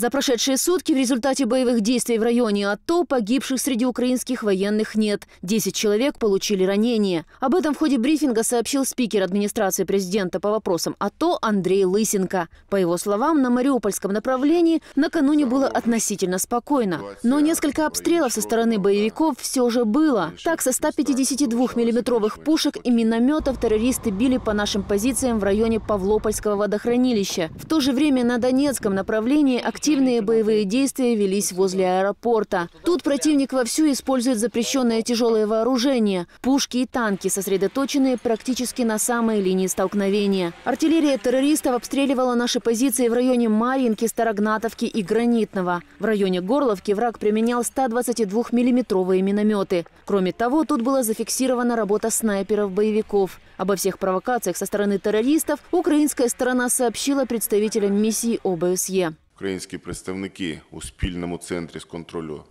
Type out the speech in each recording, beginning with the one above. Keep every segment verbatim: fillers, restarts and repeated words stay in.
За прошедшие сутки в результате боевых действий в районе АТО погибших среди украинских военных нет. десять человек получили ранения. Об этом в ходе брифинга сообщил спикер администрации президента по вопросам АТО Андрей Лысенко. По его словам, на мариупольском направлении накануне было относительно спокойно. Но несколько обстрелов со стороны боевиков все же было. Так, со ста пятидесяти двух миллиметровых пушек и минометов террористы били по нашим позициям в районе Павлопольского водохранилища. В то же время на Донецком направлении активно Активные боевые действия велись возле аэропорта. Тут противник вовсю использует запрещенное тяжелое вооружение. Пушки и танки, сосредоточенные практически на самой линии столкновения. Артиллерия террористов обстреливала наши позиции в районе Марьинки, Старогнатовки и Гранитного. В районе Горловки враг применял ста двадцати двух миллиметровые минометы. Кроме того, тут была зафиксирована работа снайперов-боевиков. Обо всех провокациях со стороны террористов украинская сторона сообщила представителям миссии ОБСЕ. Українські представники у спільному центрі з контролю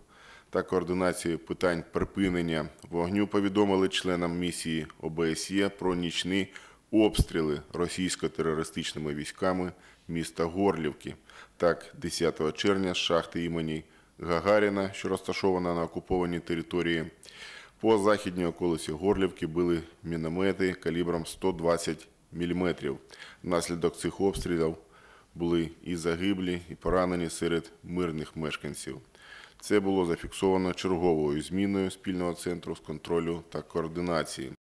та координації питань припинення вогню повідомили членам місії ОБСЄ про нічні обстріли російсько-терористичними військами міста Горлівки. Так, десятого червня з шахти імені Гагаріна, що розташована на окупованій території, по західній околиці Горлівки били міномети калібром сто двадцять міліметрів. Внаслідок цих обстрілів були і загиблі, і поранені серед мирних мешканців. Це було зафіксовано черговою зміною спільного центру з контролю та координації.